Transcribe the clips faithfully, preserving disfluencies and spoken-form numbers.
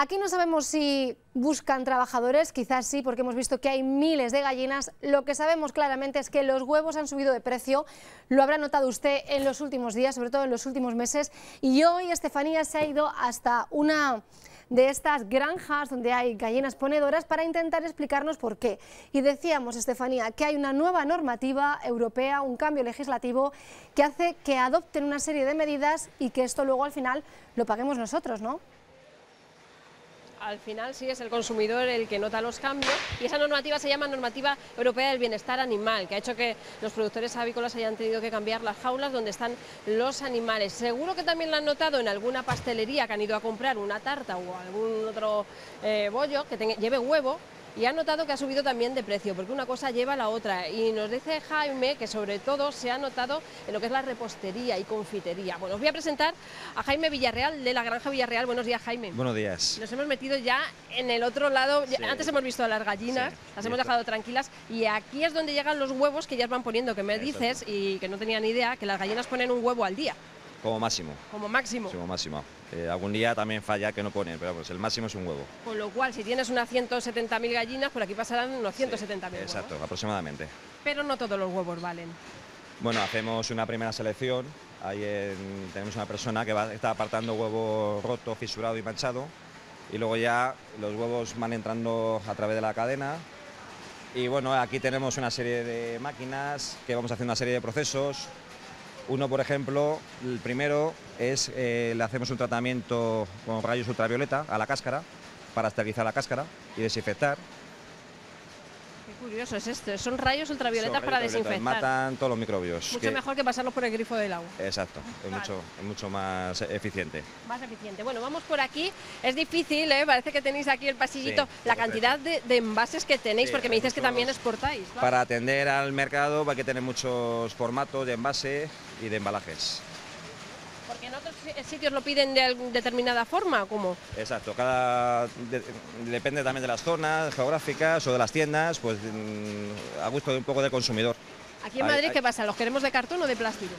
Aquí no sabemos si buscan trabajadores, quizás sí, porque hemos visto que hay miles de gallinas. Lo que sabemos claramente es que los huevos han subido de precio, lo habrá notado usted en los últimos días, sobre todo en los últimos meses, y hoy Estefanía se ha ido hasta una de estas granjas donde hay gallinas ponedoras para intentar explicarnos por qué. Y decíamos, Estefanía, que hay una nueva normativa europea, un cambio legislativo que hace que adopten una serie de medidas y que esto luego al final lo paguemos nosotros, ¿no? Al final sí es el consumidor el que nota los cambios, y esa normativa se llama Normativa Europea del Bienestar Animal, que ha hecho que los productores avícolas hayan tenido que cambiar las jaulas donde están los animales. Seguro que también lo han notado en alguna pastelería que han ido a comprar una tarta o algún otro eh, bollo que tenga, lleve huevo, y han notado que ha subido también de precio, porque una cosa lleva a la otra. Y nos dice Jaime que sobre todo se ha notado en lo que es la repostería y confitería. Bueno, os voy a presentar a Jaime Villarreal de la Granja Villarreal. Buenos días, Jaime. Buenos días. Nos hemos metido ya en el otro lado. Sí. Antes hemos visto a las gallinas, sí, las hemos dejado tranquilas, y aquí es donde llegan los huevos que ellas van poniendo, que me eso dices, y que no tenía ni idea, que las gallinas ponen un huevo al día. Como máximo. Como máximo. Sí, como máximo. Eh, algún día también falla que no ponen, pero pues el máximo es un huevo. Con lo cual, si tienes unas ciento setenta mil gallinas, por aquí pasarán unos ciento setenta mil sí, huevos. Exacto, aproximadamente. Pero no todos los huevos valen. Bueno, hacemos una primera selección. Ahí en, tenemos una persona que va, está apartando huevo roto, fisurado y manchado. Y luego ya los huevos van entrando a través de la cadena. Y bueno, aquí tenemos una serie de máquinas que vamos haciendo una serie de procesos. Uno, por ejemplo, el primero es, eh, le hacemos un tratamiento con rayos ultravioleta a la cáscara para esterilizar la cáscara y desinfectar. Qué curioso es esto, son rayos ultravioletas son rayos para ultravioleta, desinfectar. Matan todos los microbios. Mucho que... mejor que pasarlos por el grifo del agua. Exacto, es, vale. mucho, es mucho más eficiente. Más eficiente. Bueno, vamos por aquí, es difícil, ¿eh? Parece que tenéis aquí el pasillito, sí, la cantidad de, de envases que tenéis, sí, porque me dices que también exportáis, ¿vale? Para atender al mercado hay que tener muchos formatos de envase y de embalajes. ¿Porque en otros sitios lo piden de determinada forma o cómo? Exacto, cada de, depende también de las zonas geográficas o de las tiendas, pues a gusto de un poco del consumidor. Aquí en hay, Madrid, hay, ¿qué pasa? ¿Los queremos de cartón o de plástico?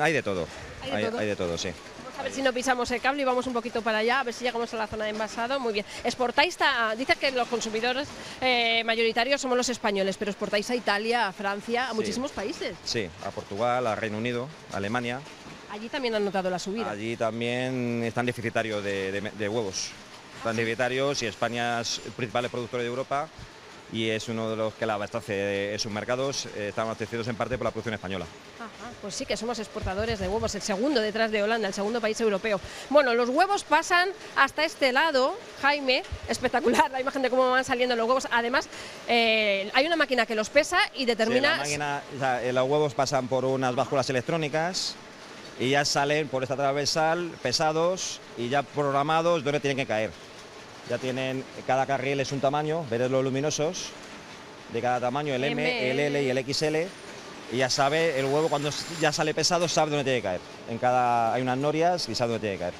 Hay de todo, hay de, hay, todo? Hay de todo, sí. Vamos a ver hay. si no pisamos el cable y vamos un poquito para allá, a ver si llegamos a la zona de envasado. Muy bien. Exportáis, a, dices que los consumidores eh, mayoritarios somos los españoles, pero exportáis a Italia, a Francia, a sí. muchísimos países. Sí, a Portugal, a Reino Unido, a Alemania. Allí también han notado la subida. Allí también están deficitarios de, de, de huevos. Están ah, deficitarios y España es el principal productor de Europa y es uno de los que la abastece en sus mercados. Eh, están abastecidos en parte por la producción española. Ajá, pues sí que somos exportadores de huevos, el segundo detrás de Holanda, el segundo país europeo. Bueno, los huevos pasan hasta este lado, Jaime, espectacular la imagen de cómo van saliendo los huevos. Además, eh, hay una máquina que los pesa y determina... Sí, la máquina, la, eh, los huevos pasan por unas básculas electrónicas y ya salen por esta transversal pesados y ya programados donde tienen que caer. Ya tienen, cada carril es un tamaño, veréis los luminosos, de cada tamaño, el M, M, el L y el X L, y ya sabe el huevo cuando ya sale pesado, sabe dónde tiene que caer. En cada, hay unas norias y sabe dónde tiene que caer.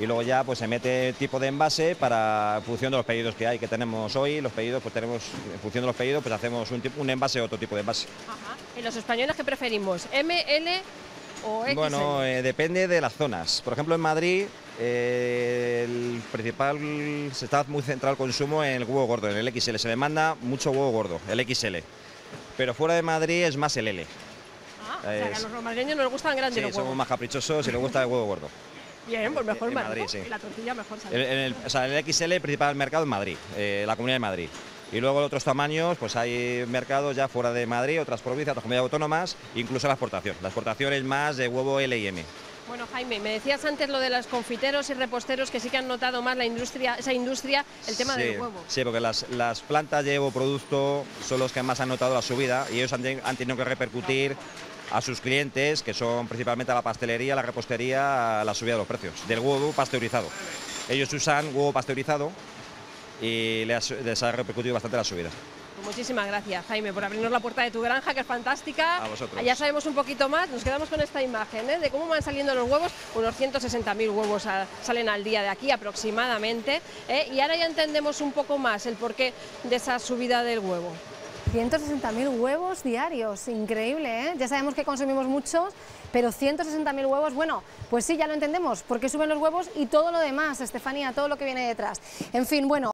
Y luego ya pues se mete tipo de envase para en función de los pedidos que hay, que tenemos hoy, los pedidos pues tenemos, en función de los pedidos pues hacemos un, un envase o otro tipo de envase. Ajá. ¿Y los españoles qué preferimos? ¿M, L? Bueno, eh, depende de las zonas. Por ejemplo, en Madrid eh, el principal se está muy centrado el consumo en el huevo gordo, en el X L. Se demanda mucho huevo gordo, el X L. Pero fuera de Madrid es más el L. Ah, es, o sea, que a los madrileños nos gustan grandes sí, los huevos. Somos más caprichosos y nos gusta el huevo gordo. Bien, pues mejor en Madrid, sí. Y la tortilla mejor sale. En, en el, o sea, el X L principal mercado en Madrid, eh, la Comunidad de Madrid. Y luego otros tamaños, pues hay mercados ya fuera de Madrid, otras provincias, otras comunidades autónomas, incluso la exportación. La exportación es más de huevo L y M. Bueno, Jaime, me decías antes lo de los confiteros y reposteros que sí que han notado más la industria, esa industria, el tema sí, del huevo. Sí, porque las, las plantas de huevo producto son los que más han notado la subida y ellos han, han tenido que repercutir a sus clientes, que son principalmente a la pastelería, la repostería, a la subida de los precios del huevo pasteurizado. Ellos usan huevo pasteurizado y les, les ha repercutido bastante la subida. Muchísimas gracias, Jaime, por abrirnos la puerta de tu granja, que es fantástica. A vosotros. Ya sabemos un poquito más, nos quedamos con esta imagen, ¿eh?, de cómo van saliendo los huevos. Unos ciento sesenta mil huevos a, salen al día de aquí aproximadamente, ¿eh? Y ahora ya entendemos un poco más el porqué de esa subida del huevo. ciento sesenta mil huevos diarios, increíble, ¿eh? Ya sabemos que consumimos muchos, pero ciento sesenta mil huevos, bueno, pues sí, ya lo entendemos, porque suben los huevos y todo lo demás, Estefanía, todo lo que viene detrás. En fin, bueno.